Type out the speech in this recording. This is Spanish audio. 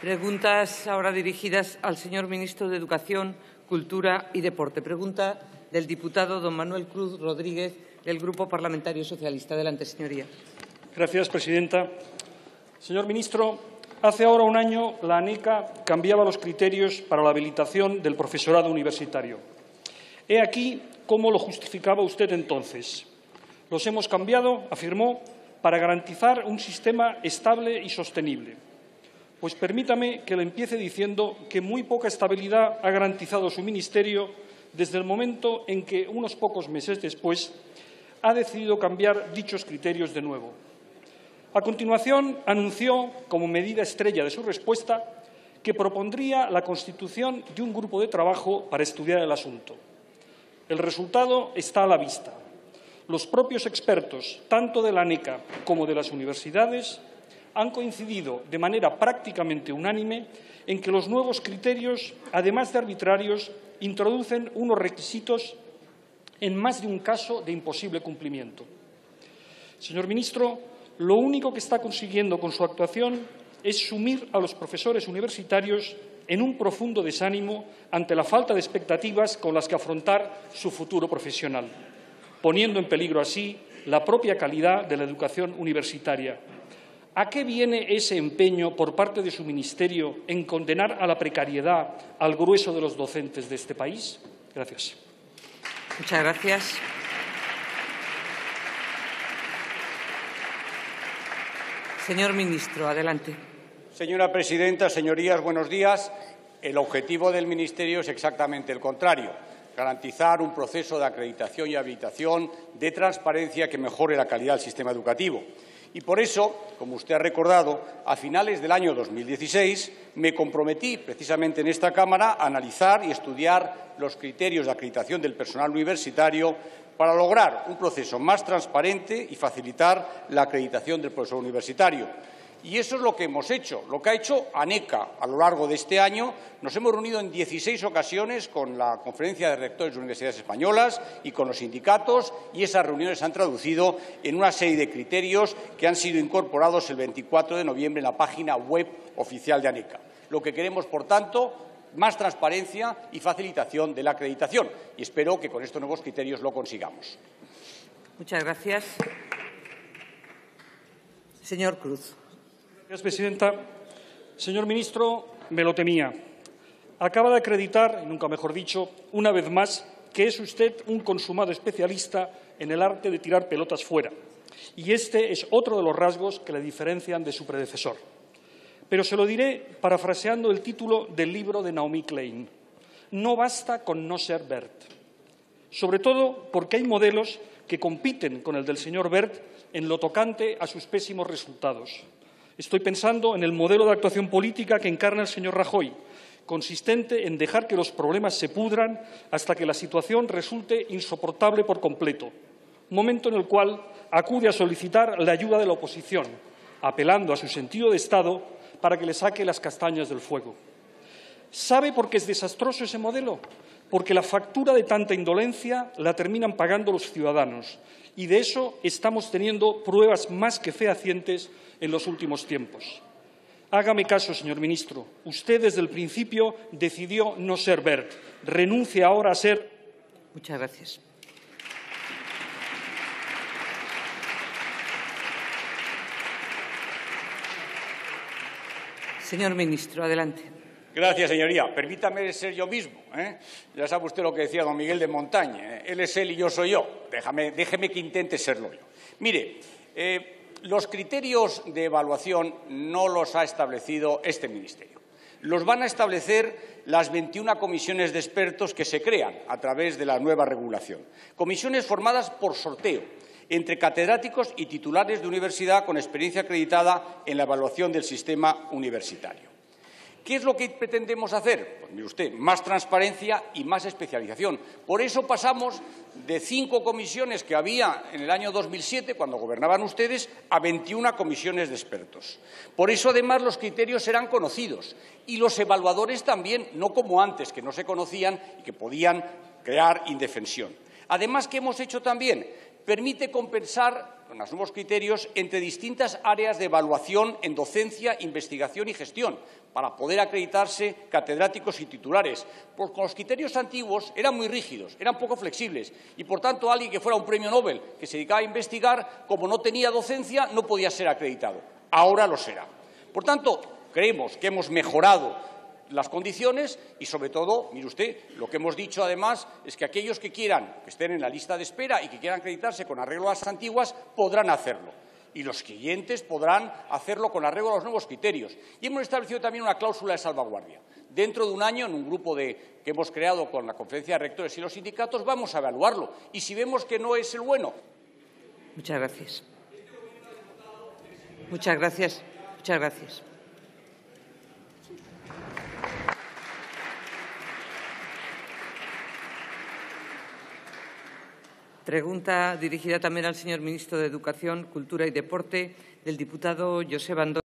Preguntas ahora dirigidas al señor ministro de Educación, Cultura y Deporte. Pregunta del diputado don Manuel Cruz Rodríguez, del Grupo Parlamentario Socialista. Adelante, señoría. Gracias, presidenta. Señor ministro, hace ahora un año la ANECA cambiaba los criterios para la habilitación del profesorado universitario. He aquí cómo lo justificaba usted entonces. Los hemos cambiado, afirmó, para garantizar un sistema estable y sostenible. Pues permítame que le empiece diciendo que muy poca estabilidad ha garantizado su ministerio desde el momento en que, unos pocos meses después, ha decidido cambiar dichos criterios de nuevo. A continuación, anunció, como medida estrella de su respuesta, que propondría la constitución de un grupo de trabajo para estudiar el asunto. El resultado está a la vista. Los propios expertos, tanto de la ANECA como de las universidades, han coincidido de manera prácticamente unánime en que los nuevos criterios, además de arbitrarios, introducen unos requisitos en más de un caso de imposible cumplimiento. Señor ministro, lo único que está consiguiendo con su actuación es sumir a los profesores universitarios en un profundo desánimo ante la falta de expectativas con las que afrontar su futuro profesional, poniendo en peligro así la propia calidad de la educación universitaria. ¿A qué viene ese empeño por parte de su ministerio en condenar a la precariedad al grueso de los docentes de este país? Gracias. Muchas gracias. Señor ministro, adelante. Señora presidenta, señorías, buenos días. El objetivo del ministerio es exactamente el contrario: garantizar un proceso de acreditación y habilitación de transparencia que mejore la calidad del sistema educativo. Y por eso, como usted ha recordado, a finales del año 2016 me comprometí precisamente en esta Cámara a analizar y estudiar los criterios de acreditación del personal universitario para lograr un proceso más transparente y facilitar la acreditación del profesor universitario. Y eso es lo que hemos hecho, lo que ha hecho ANECA a lo largo de este año. Nos hemos reunido en 16 ocasiones con la Conferencia de Rectores de Universidades Españolas y con los sindicatos, y esas reuniones se han traducido en una serie de criterios que han sido incorporados el 24 de noviembre en la página web oficial de ANECA. Lo que queremos, por tanto, más transparencia y facilitación de la acreditación, y espero que con estos nuevos criterios lo consigamos. Muchas gracias. Señor Cruz. Señora presidenta, señor ministro, me lo temía. Acaba de acreditar, y nunca mejor dicho, una vez más, que es usted un consumado especialista en el arte de tirar pelotas fuera. Y este es otro de los rasgos que le diferencian de su predecesor. Pero se lo diré parafraseando el título del libro de Naomi Klein: no basta con no ser Wert. Sobre todo porque hay modelos que compiten con el del señor Wert en lo tocante a sus pésimos resultados. Estoy pensando en el modelo de actuación política que encarna el señor Rajoy, consistente en dejar que los problemas se pudran hasta que la situación resulte insoportable por completo, momento en el cual acude a solicitar la ayuda de la oposición, apelando a su sentido de Estado para que le saque las castañas del fuego. ¿Sabe por qué es desastroso ese modelo? Porque la factura de tanta indolencia la terminan pagando los ciudadanos, y de eso estamos teniendo pruebas más que fehacientes en los últimos tiempos. Hágame caso, señor ministro. Usted desde el principio decidió no ser Wert. Renuncia ahora a ser... Muchas gracias. Señor ministro, adelante. Gracias, señoría. Permítame ser yo mismo, ¿eh? Ya sabe usted lo que decía don Miguel de Montaigne, ¿eh? Él es él y yo soy yo. Déjeme que intente serlo yo. Mire, los criterios de evaluación no los ha establecido este ministerio. Los van a establecer las 21 comisiones de expertos que se crean a través de la nueva regulación. Comisiones formadas por sorteo entre catedráticos y titulares de universidad con experiencia acreditada en la evaluación del sistema universitario. ¿Qué es lo que pretendemos hacer? Pues mire usted, más transparencia y más especialización. Por eso pasamos de 5 comisiones que había en el año 2007, cuando gobernaban ustedes, a 21 comisiones de expertos. Por eso, además, los criterios serán conocidos y los evaluadores también, no como antes, que no se conocían y que podían crear indefensión. Además, ¿qué hemos hecho también? Permite compensar unos nuevos criterios entre distintas áreas de evaluación en docencia, investigación y gestión, para poder acreditarse catedráticos y titulares. Porque los criterios antiguos eran muy rígidos, eran poco flexibles, y por tanto alguien que fuera un premio Nobel, que se dedicaba a investigar, como no tenía docencia, no podía ser acreditado. Ahora lo será. Por tanto, creemos que hemos mejorado las condiciones y, sobre todo, mire usted, lo que hemos dicho además es que aquellos que quieran, que estén en la lista de espera y que quieran acreditarse con arreglo a las antiguas, podrán hacerlo. Y los clientes podrán hacerlo con arreglo a los nuevos criterios. Y hemos establecido también una cláusula de salvaguardia. Dentro de un año, en un grupo que hemos creado con la Conferencia de Rectores y los sindicatos, vamos a evaluarlo. Y si vemos que no es el bueno. Muchas gracias. Muchas gracias. Muchas gracias. Pregunta dirigida también al señor ministro de Educación, Cultura y Deporte, del diputado José Bando.